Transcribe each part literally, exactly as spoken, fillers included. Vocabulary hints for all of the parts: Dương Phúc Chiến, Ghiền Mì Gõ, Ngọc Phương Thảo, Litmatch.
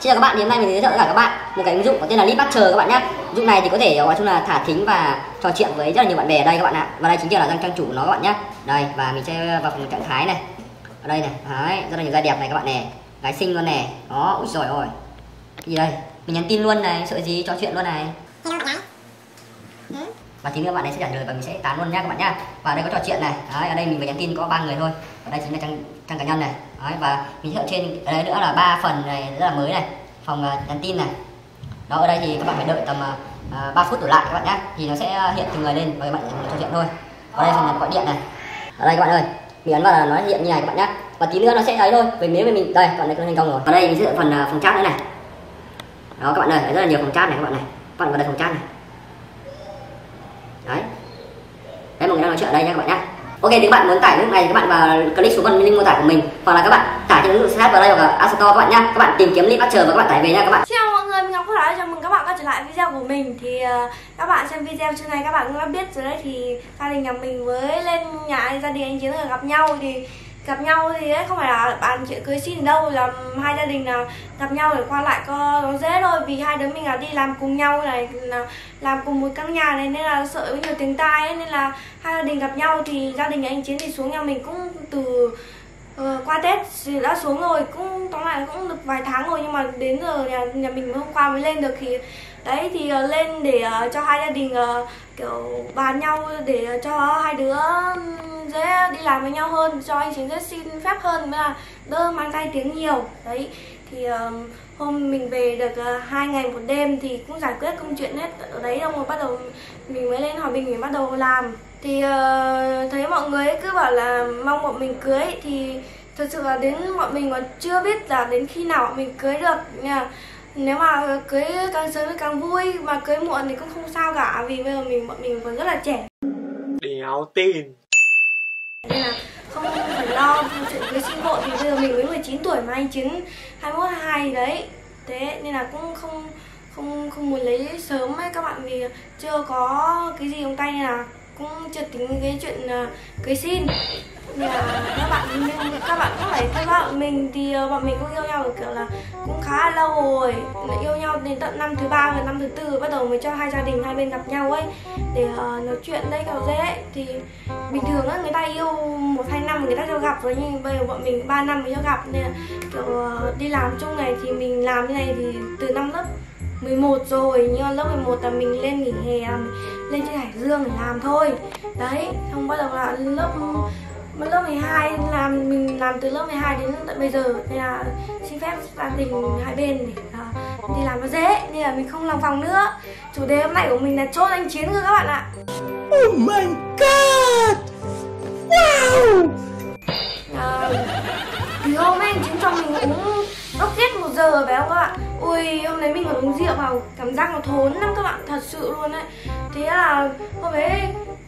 Xin chào các bạn, thì hôm nay mình giới thiệu với cả các bạn một cái ứng dụng có tên là Litmatch các bạn nhé. Ứng dụng này thì có thể nói chung là thả thính và trò chuyện với rất là nhiều bạn bè ở đây các bạn ạ. Và đây chính là trang chủ của nó các bạn nhé. Đây, và mình sẽ vào phần trạng thái này. Ở đây này, đấy, rất là nhiều gái đẹp này các bạn này, gái xinh luôn này. Đó, ui giời ơi. Cái gì đây? Mình nhắn tin luôn này, sợ gì, trò chuyện luôn này. Và tí nữa bạn ấy sẽ trả lời và mình sẽ tán luôn nhá các bạn nhá. Và đây có trò chuyện này. Đấy, ở đây mình mới nhắn tin có ba người thôi. Ở đây chính là trang trang cá nhân này. Đấy, và mình giới thiệu trên ở đây nữa là ba phần này rất là mới này. Phòng uh, nhắn tin này. Đó, ở đây thì các bạn phải đợi tầm uh, ba phút trở lại các bạn nhá. Thì nó sẽ hiện từng người lên và các bạn trò chuyện thôi. Ở đây phần gọi điện này. Ở đây các bạn ơi, mình ấn vào là nó hiện như này các bạn nhá. Và tí nữa nó sẽ thấy thôi. Vì nếu mà mình đây, bạn này có thành công rồi. Ở đây mình sẽ phần uh, phòng chat nữa này. Đó các bạn ơi, rất là nhiều phòng chat này các bạn này. Các bạn vào đây phòng chat này. Đấy, đấy mọi người đang nói chuyện ở đây nha các bạn nhé. Ok, nếu các bạn muốn tải ứng dụng này thì các bạn vào click xuống phần link mô tả của mình, hoặc là các bạn tải trên ứng dụng Shop vào đây hoặc là App Store các bạn nhé. Các bạn tìm kiếm Litmatch và các bạn tải về nha các bạn. Chào mọi người, mình Ngọc Phương Thảo, chào mừng các bạn quay trở lại video của mình. Thì uh, các bạn xem video trên này các bạn cũng đã biết rồi đấy, thì gia đình nhà mình với lên nhà gia đình anh Chiến gặp nhau thì gặp nhau thì ấy, không phải là bàn chuyện cưới xin đâu, là hai gia đình là gặp nhau để qua lại có nó dễ thôi, vì hai đứa mình là đi làm cùng nhau này, làm cùng một căn nhà này nên là sợ nhiều tiếng tai ấy, nên là hai gia đình gặp nhau thì gia đình anh Chiến thì xuống nhà mình cũng từ uh, qua Tết đã xuống rồi, cũng tóm lại cũng được vài tháng rồi, nhưng mà đến giờ nhà, nhà mình hôm qua mới lên được. Thì đấy thì uh, lên để uh, cho hai gia đình uh, kiểu bàn nhau để uh, cho hai đứa dễ đi làm với nhau hơn, cho anh Chiến rất xin phép hơn, mới là đỡ mang tay tiếng nhiều. Đấy thì um, hôm mình về được uh, hai ngày một đêm thì cũng giải quyết công chuyện hết ở đấy, xong rồi bắt đầu mình mới lên hỏi mình mình bắt đầu làm. Thì uh, thấy mọi người cứ bảo là mong bọn mình cưới, thì thực sự là đến bọn mình còn chưa biết là đến khi nào bọn mình cưới được nha. Nếu mà cưới càng sớm thì càng vui, mà cưới muộn thì cũng không sao cả, vì bây giờ mình bọn mình còn rất là trẻ, đéo tin, nên là không phải lo chuyện cưới xin muộn, vì bây giờ mình mới mười chín tuổi mà anh Chiến hai mươi mốt, hai mươi hai đấy. Thế nên là cũng không không không muốn lấy sớm ấy các bạn, vì chưa có cái gì trong tay nên là cũng chưa tính cái chuyện uh, cưới xin. Nên là các bạn nhưng các bạn cũng phải theo bọn mình, thì bọn mình cũng yêu nhau được kiểu là cũng khá là lâu rồi, yêu nhau đến tận năm thứ ba và năm thứ tư bắt đầu mới cho hai gia đình hai bên gặp nhau ấy để uh, nói chuyện đây kiểu dễ. Thì bình thường á, người ta yêu một hai năm người ta cho gặp rồi, nhưng bây giờ bọn mình ba năm mới cho gặp, nên là kiểu uh, đi làm chung này, thì mình làm như này thì từ năm lớp mười một rồi, nhưng lớp mười một là mình lên nghỉ hè, mình lên trên Hải Dương để làm thôi. Đấy, xong bắt đầu là lớp lớp mười hai làm, mình làm từ lớp mười hai đến tận bây giờ, nên là xin phép gia đình hai bên để uh, đi làm nó dễ, nên là mình không lòng vòng nữa. Chủ đề hôm nay của mình là chốt anh Chiến cơ các bạn ạ. Oh my god, wow. Uh, thì hôm nay anh Chiến cho mình uống ốc tiết một giờ phải không các bạn? Ui, hôm đấy mình còn uống rượu vào, cảm giác nó thốn lắm các bạn, thật sự luôn đấy. Thế là hôm đấy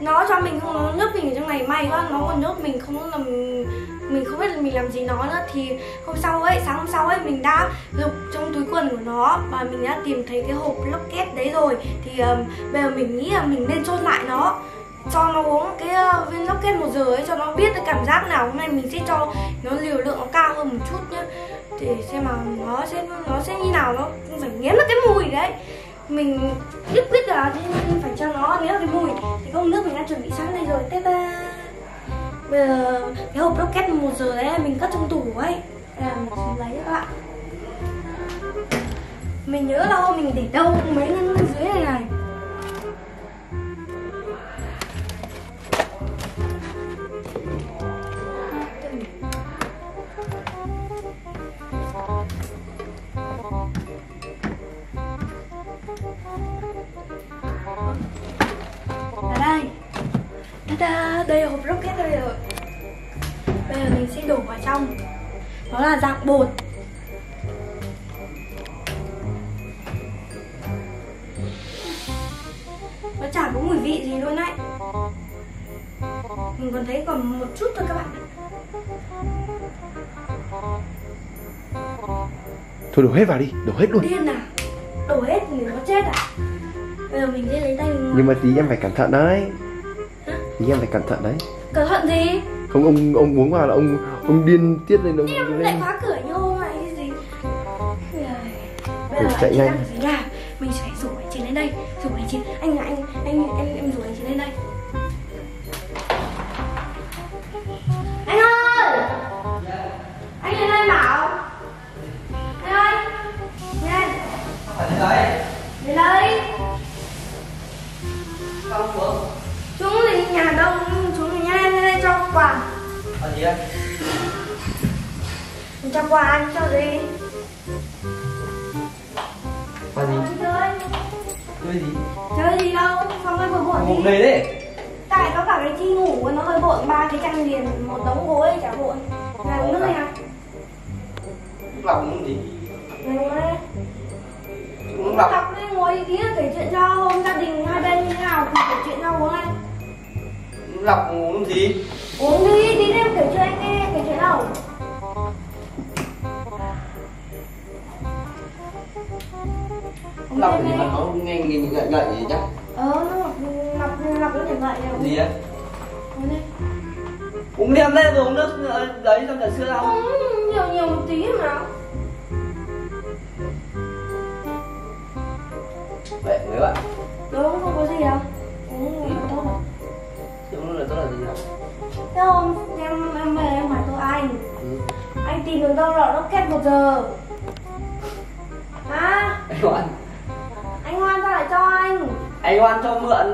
nó cho mình không, nó nhốt mình ở trong này, may quá nó còn nhốt mình, không là mình, mình không biết là mình làm gì nó nữa. Thì hôm sau ấy, sáng hôm sau ấy, mình đã lục trong túi quần của nó và mình đã tìm thấy cái hộp locket đấy rồi. Thì um, bây giờ mình nghĩ là mình nên chốt lại nó, cho nó uống cái uh, viên locket một giờ ấy, cho nó biết cái cảm giác nào. Hôm nay mình sẽ cho nó liều lượng nó cao hơn một chút nhá, để xem mà nó sẽ nó sẽ như nào, nó phải nghiến được cái mùi đấy. Mình biết biết là phải cho nó nghiến được cái mùi. Thì cốc nước mình đã chuẩn bị sẵn đây rồi. Tê ba. Bây giờ cái hộp locket một giờ đấy mình cất trong tủ ấy, làm lấy các bạn. Mình nhớ là hôm mình để đâu mấy năm dưới này này. Ở đây, ta-da, đây là hộp rocket đây rồi. Bây giờ mình sẽ đổ vào trong. Nó là dạng bột. Nó chả có mùi vị gì luôn đấy. Mình còn thấy còn một chút thôi các bạn. Thôi đổ hết vào đi, đổ hết luôn. Điên à? Đổ hết thì nó chết à? Bây giờ mình sẽ lấy tay mình. Nhưng mà tí em phải cẩn thận đấy. Hả? Tí em phải cẩn thận đấy. Cẩn thận gì? Không, ông ông uống vào là ông ông điên tiết lên. Ông em lại khóa cửa như hôm nay cái gì. Thử chạy nhanh. Mình sẽ rủ anh Chiến lên đây. Rủ anh Chiến, anh anh anh anh em rủ anh Chiến lên đây. Anh ơi, anh lên đây bảo. Anh ơi, nhanh. Lên đây. Lên đây. Không xuống. Xuống thì nhà đông, xuống thì nhanh lên đây cho quà. Ở gì đây? Mình cho quà anh cho gì? Chơi chơi gì? Chơi gì đâu, xong hơi bộn bộn đi. Đây đấy. Tại có cả cái chi ngủ nó hơi bộn, ba cái chăn liền một đống gối chả bộn. Này uống nước này à? Uống lọc uống gì? Này uống đây. Uống lọc. Lọc đây ngồi tí kể chuyện cho hôm gia đình hai bên như thế nào thì kể chuyện nhau uống đây. Uống lọc uống gì? Uống đi, tí em kể chuyện anh nghe, kể chuyện đâu? Lọc thì nó nghe nghe ngậy ngậy gì chắc. Ờ, nó lọc nó ngậy ngậy gì đấy. Uống đem lên rồi uống nước đấy trong đời xưa đâu. Uống nhiều nhiều một tí mà. Vậy mấy bạn. Đúng, không có gì đâu. Uống là tốt rồi. Uống là tốt là gì đâu. Thế hôm em em về em hỏi tôi anh. Anh tìm được đâu rồi, nó kết một giờ. À. Anh Hoan. Anh Hoan sao lại cho anh? Anh Hoan cho mượn.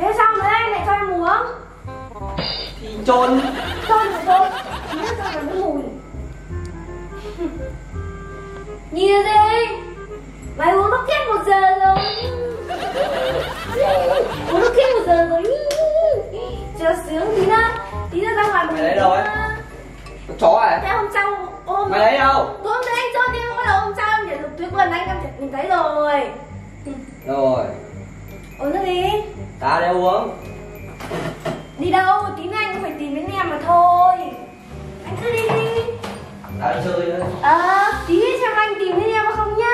Thế sao nữa anh lại cho em uống? Thì trôn. Trôn rồi thôi. Chính là trôn là mùi. Nhìn đi. Mày uống nó kết một giờ rồi. Uống nó kết một giờ rồi. Chờ sướng tí nữa. Tí nữa ra ngoài mình. Mày đấy rồi. Con chó à? Thế hôm sau ôm. Mày đấy đâu? Tôi ôm thấy anh trôn đi. Hôm sau em nhận được túi quần anh em nhìn thấy rồi. Rồi. Uống nước đi. Ta đeo uống. Đi đâu? Tí nữa anh cũng phải tìm đến nhà mà thôi. Anh cứ đi đi. Ta chơi nữa. Ờ, à, tí xem anh tìm đến nhà mà không nhá.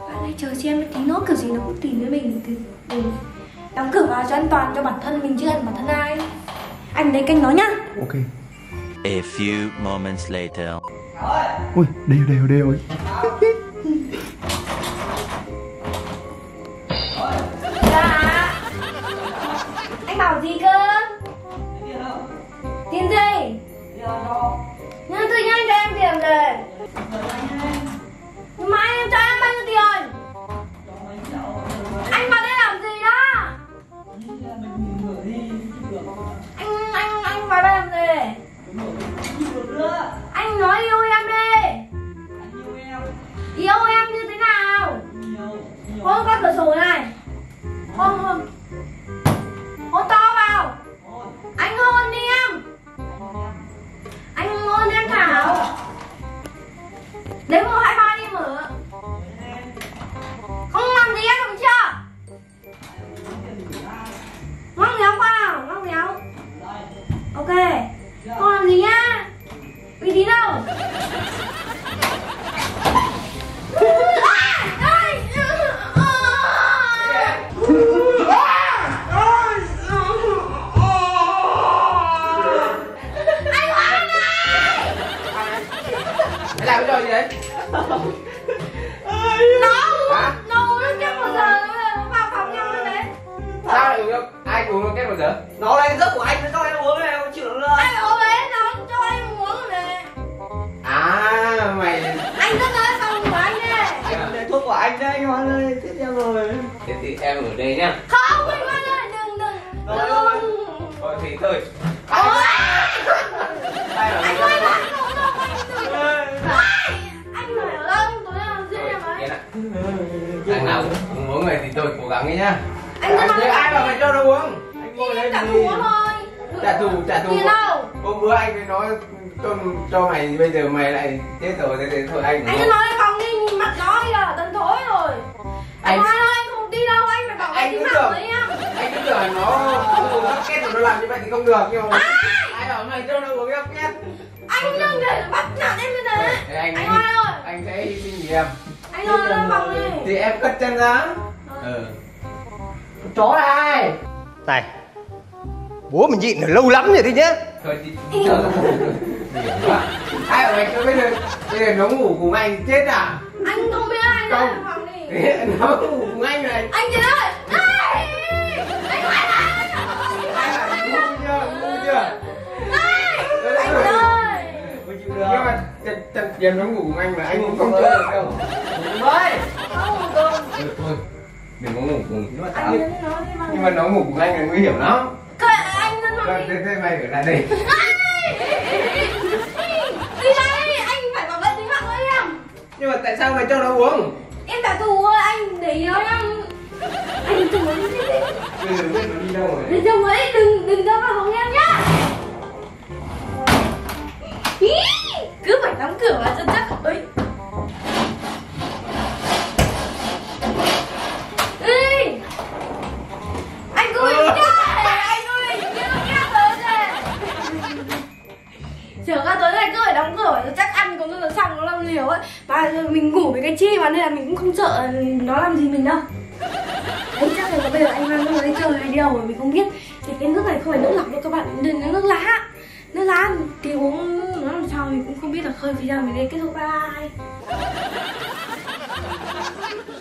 Bạn hãy chờ xem tí nữa kiểu gì nó cũng tìm đến mình. Mình đóng cửa vào cho an toàn cho bản thân mình chứ bản thân ai. Anh đến canh nó nhá. Ok. A few moments later. Ui, đều đều đều ơi. Dạ. Anh bảo gì cơ? Tiền gì? Nhưng tự nhiên anh cho em tiền rồi. Nhưng mà anh cho em bao nhiêu tiền? Anh vào đây làm gì đó? Anh, anh, anh vào đây làm gì? Anh nói yêu em đi. Anh yêu em. Yêu em như thế nào? Yêu, yêu. Ôi con cửa sổ này. Hôn hôn. Hôn to vào. Ôi. Anh hôn đi em. Anh hôn em Thảo. Đến một hai ba đi mở. Không làm gì em được chưa? Ngóc ngéo qua nào. Ngóc ngéo. Ok. Không làm gì nhá. Uy tín đâu. Anh Hoan này. Mày làm cái trò gì đấy? Nó nó uống nước kết một giờ nó vào phòng nhau lên đấy. Sao lại uống nước? Ai uống nước kết một giờ? Nó là cái giấc của anh nó cho em uống này. Không chịu được nữa. Anh uống đấy nó cho em uống này. À mày. Anh rất nói phòng của anh đấy. Anh lấy thuốc của anh đấy. Hoan ơi tiếp theo rồi. Thế thì em ở đây nhá. Không anh Hoan ơi đừng đừng. Rồi rồi. Thôi thì thôi. Anh Hoan. Anh Hoan là anh không đâu. Anh phải ở đâu. Tối làm riêng em ấy. Anh nào cũng uống này thì tôi cố gắng đi nhá. Anh rất nói. Ai mà phải cho nó uống. Anh ngồi đây thì trả thù trả thù hôm bữa anh mới nói cho cho mày bây giờ mày lại chết rồi thế thế thôi anh anh cứ nói anh không đi mặt nó bây giờ tấn thối rồi anh nói anh không đi đâu anh phải bảo anh đi mặt đấy em anh cứ tưởng nó nó kết rồi nó làm như vậy thì không được nhưng mà ai bảo mày cho nó uống em kết anh đừng để bắt nạt em như thế anh nói rồi anh sẽ hy sinh gì em anh nói nó vòng đi thì em cất chân ra ừ chó là ai này bố mình nhịn lâu lắm rồi đấy nhé. Thôi thì chờ. Ai bảo mày bây giờ bây giờ nó ngủ cùng anh chết à? Anh không biết ai Không. Nó cùng anh này. Anh Chiến ơi. Này. Anh Hoài ơi. Anh Hoài chưa? Anh ơi. Mình chịu được. Nhưng mà trận game nó ngủ cùng anh mà anh cũng không chơi được đâu. Thôi. Không được. Được thôi. Đừng có ngủ cùng. Nhưng mà nó ngủ cùng anh là nguy hiểm lắm. Kệ anh nó nói. Thế thế mày ở lại đây. Nhưng mà tại sao mày cho nó uống? Em trả thù anh để nó đang... Anh đừng uống đi. Đừng uống đi đâu rồi. Đừng uống đi, đừng, đừng ra vào phòng em nhá. Ý, cứ phải đóng cửa vào chân chắc. Ôi. Ê. Anh có bình chơi, anh có bình chơi các tối này. Chờ các tối này cứ phải đóng cửa vào chân chắc. Ăn có nó xong nó làm liều ấy. Và mình ngủ với cái chi mà nên là mình cũng không sợ nó làm gì mình đâu. Anh chắc là bây giờ anh đang ngồi đây chơi đi đâu mà mình không biết. Thì cái nước này không phải nước lọc đâu các bạn, đừng có nước lá. Nước lá thì uống nó làm sao mình cũng không biết là khơi vì ra. Mình đây kết thúc, bye.